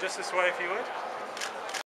just this way if you would.